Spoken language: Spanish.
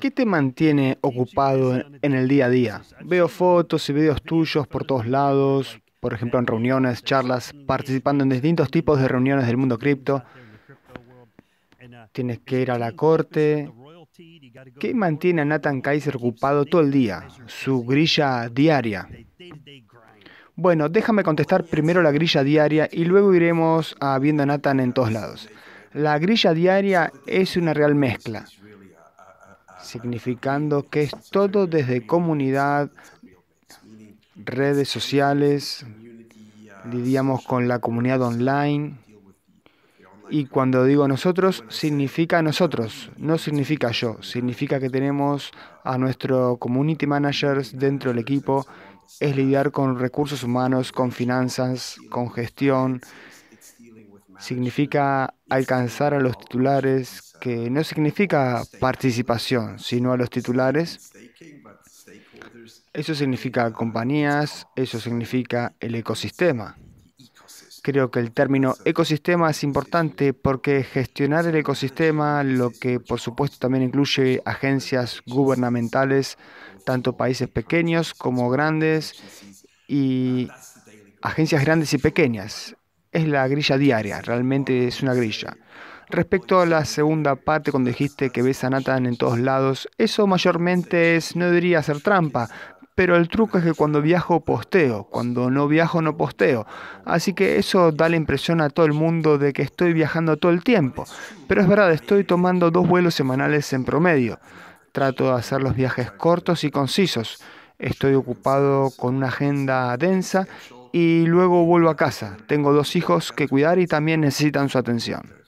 ¿Qué te mantiene ocupado en el día a día? Veo fotos y videos tuyos por todos lados, por ejemplo en reuniones, charlas, participando en distintos tipos de reuniones del mundo cripto. Tienes que ir a la corte. ¿Qué mantiene a Nathan Kaiser ocupado todo el día? Su grilla diaria. Bueno, déjame contestar primero la grilla diaria y luego iremos a viendo a Nathan en todos lados. La grilla diaria es una real mezcla, significando que es todo desde comunidad, redes sociales, lidiamos con la comunidad online. Y cuando digo nosotros, significa nosotros, no significa yo. Significa que tenemos a nuestro community managers dentro del equipo. Es lidiar con recursos humanos, con finanzas, con gestión. Significa alcanzar a los titulares, que no significa participación, sino a los titulares. Eso significa compañías, eso significa el ecosistema. Creo que el término ecosistema es importante porque gestionar el ecosistema, lo que por supuesto también incluye agencias gubernamentales, tanto países pequeños como grandes, y agencias grandes y pequeñas. Es la grilla diaria, realmente es una grilla. Respecto a la segunda parte, cuando dijiste que ves a Nathan en todos lados, eso mayormente es, no diría hacer trampa, pero el truco es que cuando viajo posteo, cuando no viajo no posteo. Así que eso da la impresión a todo el mundo de que estoy viajando todo el tiempo. Pero es verdad, estoy tomando 2 vuelos semanales en promedio. Trato de hacer los viajes cortos y concisos. Estoy ocupado con una agenda densa y luego vuelvo a casa. Tengo 2 hijos que cuidar y también necesitan su atención.